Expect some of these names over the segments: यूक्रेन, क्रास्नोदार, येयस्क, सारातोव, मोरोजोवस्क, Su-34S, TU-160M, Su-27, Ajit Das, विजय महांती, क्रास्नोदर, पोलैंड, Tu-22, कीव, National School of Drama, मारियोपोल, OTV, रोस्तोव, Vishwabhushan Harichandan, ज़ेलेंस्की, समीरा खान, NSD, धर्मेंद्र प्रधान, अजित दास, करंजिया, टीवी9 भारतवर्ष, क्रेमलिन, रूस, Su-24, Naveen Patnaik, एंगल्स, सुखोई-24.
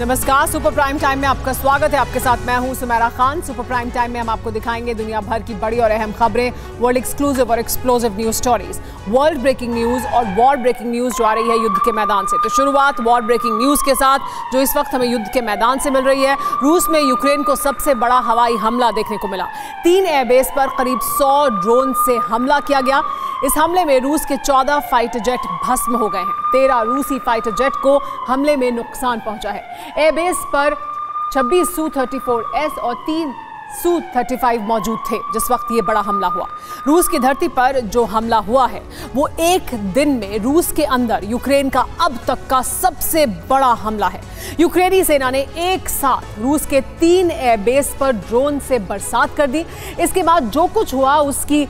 नमस्कार, super prime time में आपका स्वागत है। आपके साथ मैं हूं समीरा खान। Super prime time में हम आपको दिखाएंगे दुनिया भर की बड़ी और अहम खबरें, वर्ल्ड एक्सक्लूसिव और explosive news stories, world breaking news और वॉर ब्रेकिंग न्यूज जो आ रही है युद्ध के मैदान से। तो शुरुआत वॉर ब्रेकिंग न्यूज के साथ जो इस वक्त हमें युद्ध के मैदान से मिल रही है। रूस में यूक्रेन को सबसे बड़ा हवाई हमला देखने को मिला। 3 एयरबेस पर करीब 100 ड्रोन से हमला किया गया। इस हमले में रूस के 14 फाइटर जेट भस्म हो गए हैं। 13 रूसी फाइटर जेट को हमले में नुकसान पहुंचा है। एयरबेस पर 26 Su-34S और 3 Su-35 मौजूद थे जिस वक्त ये बड़ा हमला हुआ। रूस की धरती पर जो हमला हुआ है वो एक दिन में रूस के अंदर यूक्रेन का अब तक का सबसे बड़ा हमला है। यूक्रेनी सेना ने एक साथ रूस के 3 एयरबेस पर ड्रोन से बरसात कर दी। इसके बाद जो कुछ हुआ उसकी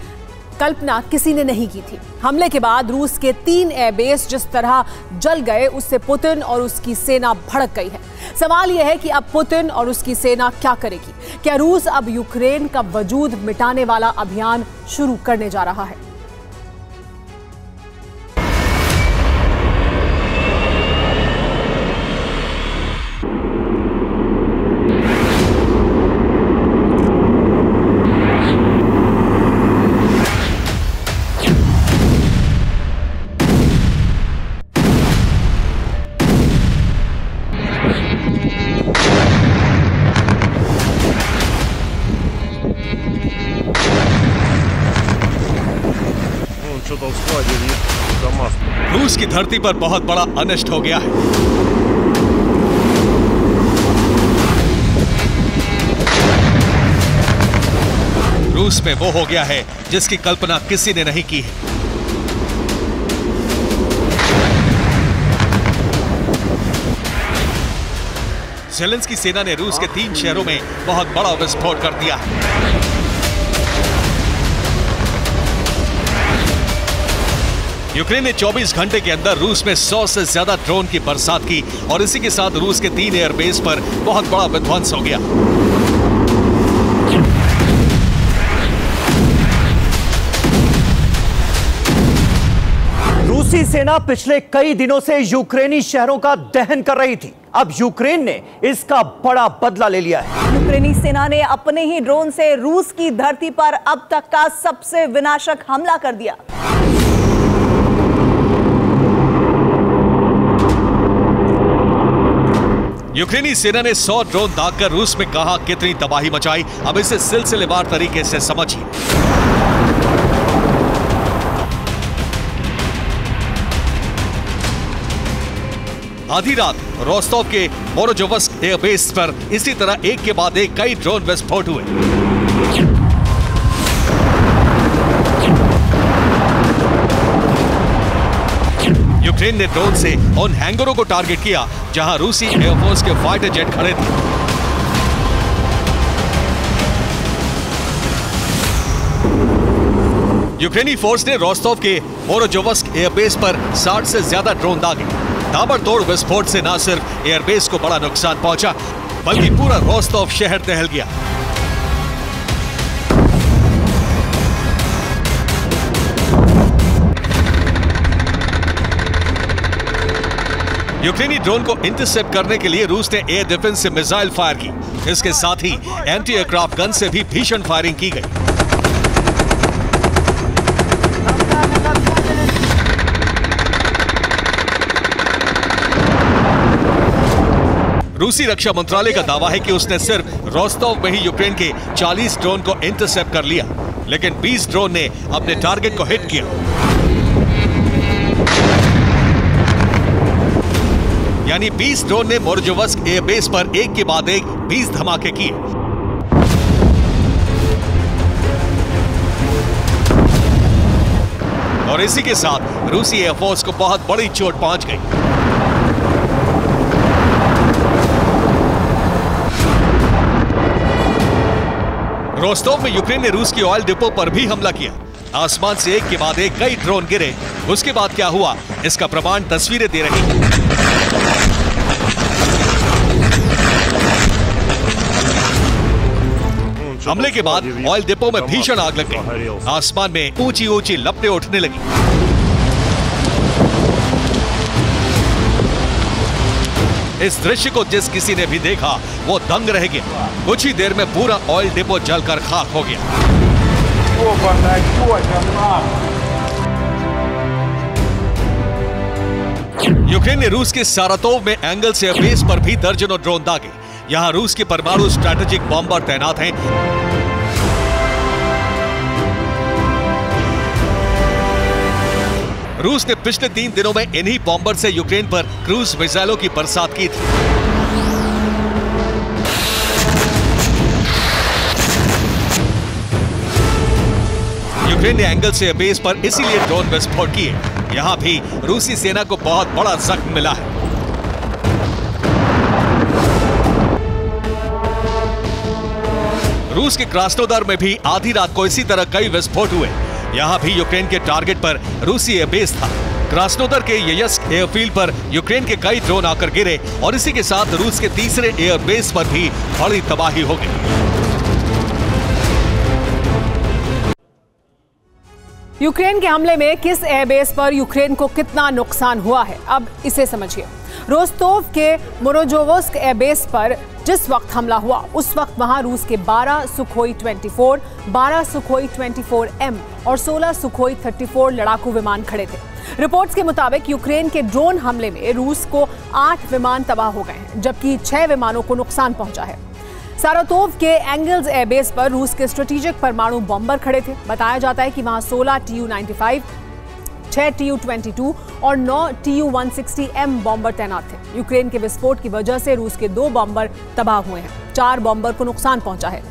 कल्पना किसी ने नहीं की थी। हमले के बाद रूस के 3 एयरबेस जिस तरह जल गए उससे पुतिन और उसकी सेना भड़क गई है। सवाल यह है कि अब पुतिन और उसकी सेना क्या करेगी? क्या रूस अब यूक्रेन का वजूद मिटाने वाला अभियान शुरू करने जा रहा है? रूस की धरती पर बहुत बड़ा अनिष्ट हो गया है। रूस में वो हो गया है जिसकी कल्पना किसी ने नहीं की है। ज़ेलेंस्की की सेना ने रूस के 3 शहरों में बहुत बड़ा विस्फोट कर दिया है। यूक्रेन ने 24 घंटे के अंदर रूस में 100 से ज्यादा ड्रोन की बरसात की और इसी के साथ रूस के 3 एयरबेस पर बहुत बड़ा विध्वंस हो गया। रूसी सेना पिछले कई दिनों से यूक्रेनी शहरों का दहन कर रही थी। अब यूक्रेन ने इसका बड़ा बदला ले लिया है। यूक्रेनी सेना ने अपने ही ड्रोन से रूस की धरती पर अब तक का सबसे विनाशक हमला कर दिया। यूक्रेनी सेना ने 100 ड्रोन दागकर रूस में कहा कितनी तबाही मचाई। अब इसे सिलसिलेवार तरीके से समझिए। आधी रात रोस्तोव के मोरोजोवस्क एयरबेस पर इसी तरह एक के बाद एक कई ड्रोन विस्फोट हुए। यूक्रेन ने ड्रोन से उन हैंगरों को टारगेट किया जहां रूसी एयरफोर्स के फाइटर जेट खड़े थे। यूक्रेनी फोर्स ने रोस्तोव के मोरोजोवस्क एयरबेस पर 60 से ज्यादा ड्रोन दागे। ताबड़तोड़ विस्फोट से न सिर्फ एयरबेस को बड़ा नुकसान पहुंचा बल्कि पूरा रोस्तोव शहर दहल गया। यूक्रेनी ड्रोन को इंटरसेप्ट करने के लिए रूस ने एयर डिफेंस से मिसाइल फायर की। इसके साथ ही एंटी एयरक्राफ्ट गन से भी भीषण फायरिंग की गई। रूसी रक्षा मंत्रालय का दावा है कि उसने सिर्फ रोस्तोव में ही यूक्रेन के 40 ड्रोन को इंटरसेप्ट कर लिया, लेकिन 20 ड्रोन ने अपने टारगेट को हिट किया। यानी 20 ड्रोन ने मोरोजोवस्क एयरबेस पर एक के बाद एक 20 धमाके किए। और इसी के साथ रूसी एयरफोर्स को बहुत बड़ी चोट पहुंच गई। रोस्तोव में यूक्रेन ने रूस की ऑयल डिपो पर भी हमला किया। आसमान से एक के बाद एक कई ड्रोन गिरे। उसके बाद क्या हुआ इसका प्रमाण तस्वीरें दे रही हैं। हमले के बाद ऑयल डिपो में भीषण आग लग गई। आसमान में ऊंची ऊंची लपटें उठने लगी। इस दृश्य को जिस किसी ने भी देखा वो दंग रह गया। कुछ ही देर में पूरा ऑयल डिपो जलकर खाक हो गया। यूक्रेन ने रूस के सारातोव में एंगल्स बेस पर भी दर्जनों ड्रोन दागे। यहाँ रूस के परमाणु स्ट्रैटेजिक बॉम्बर तैनात हैं। रूस ने पिछले 3 दिनों में इन्हीं बॉम्बर से यूक्रेन पर क्रूज मिसाइलों की बरसात की थी। यूक्रेन ने एंगल्स बेस पर इसीलिए ड्रोन विस्फोट किए। यहाँ भी रूसी सेना को बहुत बड़ा जख्म मिला है। रूस के क्रास्नोदार में भी आधी रात को इसी तरह कई विस्फोट हुए। यहाँ भी यूक्रेन के टारगेट पर रूसी एयरबेस था। क्रास्नोदर के येयस्क एयरफील्ड पर यूक्रेन के कई ड्रोन आकर गिरे और इसी के साथ रूस के तीसरे एयरबेस पर भी बड़ी तबाही हो गई। यूक्रेन के हमले में किस एयरबेस पर यूक्रेन को कितना नुकसान हुआ है, अब इसे समझिए। रोस्तोव के मोरोजोवस्क एयरबेस पर जिस वक्त हमला हुआ उस वक्त वहां रूस के 12 सुखोई-24, 12 सुखोई-24M और 16 सुखोई-34 लड़ाकू विमान खड़े थे। रिपोर्ट्स के मुताबिक यूक्रेन के ड्रोन हमले में रूस को 8 विमान तबाह हो गए हैं, जबकि 6 विमानों को नुकसान पहुंचा है। सारातोव के एंगल्स एयरबेस पर रूस के स्ट्रेटेजिक परमाणु बॉम्बर खड़े थे। बताया जाता है कि वहां 16 TU-95, 6 TU-22 और 9 TU-160M बॉम्बर तैनात थे। यूक्रेन के विस्फोट की वजह से रूस के 2 बॉम्बर तबाह हुए हैं, 4 बॉम्बर को नुकसान पहुंचा है।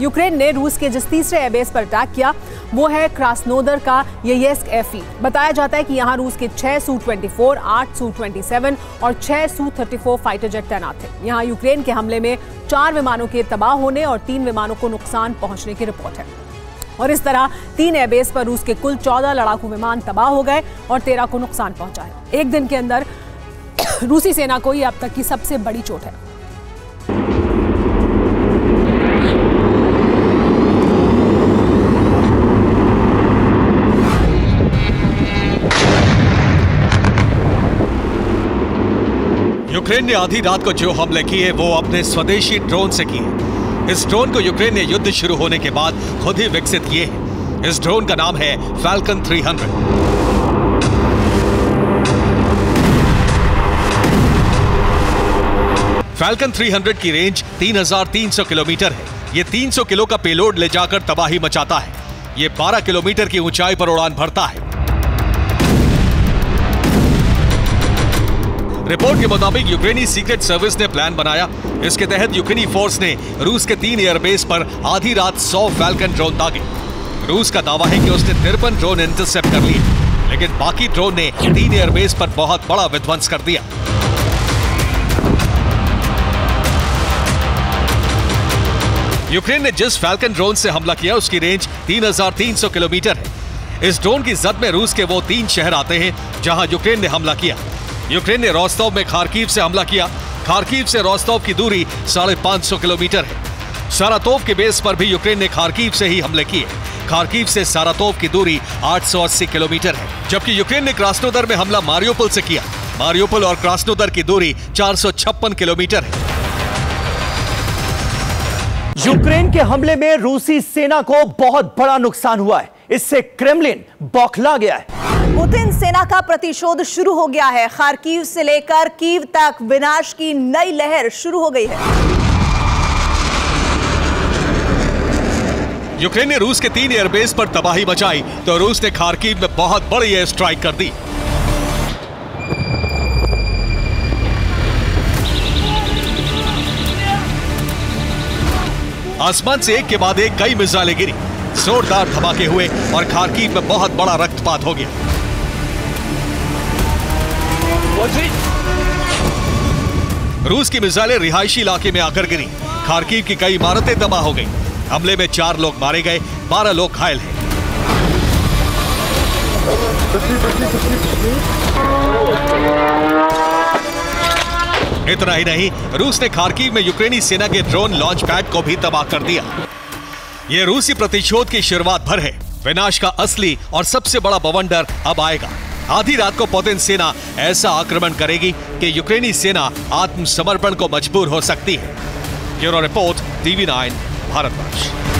यूक्रेन ने रूस के जिस तीसरे एयरबेस पर अटैक किया वो है क्रास्नोदर का येयस्क एयरफील्ड। बताया जाता है कि यहाँ रूस के 6 Su-24, 8 Su-27 और 6 Su-34 फाइटर जेट तैनात थे। यहाँ यूक्रेन के हमले में 4 विमानों के तबाह होने और 3 विमानों को नुकसान पहुंचने की रिपोर्ट है। और इस तरह 3 एयरबेस पर रूस के कुल 14 लड़ाकू विमान तबाह हो गए और 13 को नुकसान पहुंचा है। एक दिन के अंदर रूसी सेना को ये अब तक की सबसे बड़ी चोट है। यूक्रेन ने आधी रात को जो हमले किए वो अपने स्वदेशी ड्रोन से किए। इस ड्रोन को यूक्रेन ने युद्ध शुरू होने के बाद खुद ही विकसित किए हैं। इस ड्रोन का नाम है फाल्कन 300। फाल्कन 300 की रेंज 3300 किलोमीटर है। ये 300 किलो का पेलोड ले जाकर तबाही मचाता है। ये 12 किलोमीटर की ऊंचाई पर उड़ान भरता है। रिपोर्ट के मुताबिक यूक्रेनी सीक्रेट सर्विस ने प्लान बनाया। इसके तहत यूक्रेनी फोर्स ने रूस के 3 एयरबेस पर आधी रात 100 फाल्कन ड्रोन दागे। रूस का दावा है कि उसने 53 ड्रोन इंटरसेप्ट कर लिए, लेकिन बाकी ड्रोन ने 3 एयरबेस पर बहुत बड़ा विध्वंस कर दिया। यूक्रेन ने जिस फाल्कन ड्रोन से हमला किया उसकी रेंज 3300 किलोमीटर है। इस ड्रोन की जद में रूस के वो 3 शहर आते हैं जहां यूक्रेन ने हमला किया। यूक्रेन ने रोस्तोव में खार्किव से हमला किया। खार्किव से रोस्तोव की दूरी 550 किलोमीटर है। सारातोव के बेस पर भी यूक्रेन ने खार्किव से ही हमले किए। खार्किव से सारातोव की दूरी 880 किलोमीटर है, जबकि यूक्रेन ने क्रास्नोदर में हमला मारियोपोल से किया। मारियोपोल और क्रास्नोदर की दूरी 456 किलोमीटर है। यूक्रेन के हमले में रूसी सेना को बहुत बड़ा नुकसान हुआ है। इससे क्रेमलिन बौखला गया है। पुतिन सेना का प्रतिशोध शुरू हो गया है। खार्किव से लेकर कीव तक विनाश की नई लहर शुरू हो गई है। यूक्रेन ने रूस के 3 एयरबेस पर तबाही मचाई तो रूस ने खार्किव में बहुत बड़ी एयर स्ट्राइक कर दी। आसमान से एक के बाद एक कई मिसाइलें गिरी, जोरदार धमाके हुए और खार्किव में बहुत बड़ा रक्तपात हो गया। रूस की मिसाइलें रिहायशी इलाके में आकर गिरी। खार्किव की कई इमारतें तबाह हो गई। हमले में 4 लोग मारे गए, 12 लोग घायल हैं। इतना ही नहीं, रूस ने खार्किव में यूक्रेनी सेना के ड्रोन लॉन्च पैड को भी तबाह कर दिया। ये रूसी प्रतिशोध की शुरुआत भर है। विनाश का असली और सबसे बड़ा बवंडर अब आएगा। आधी रात को पोलैंड सेना ऐसा आक्रमण करेगी कि यूक्रेनी सेना आत्मसमर्पण को मजबूर हो सकती है। Bureau report टीवी9 भारतवर्ष।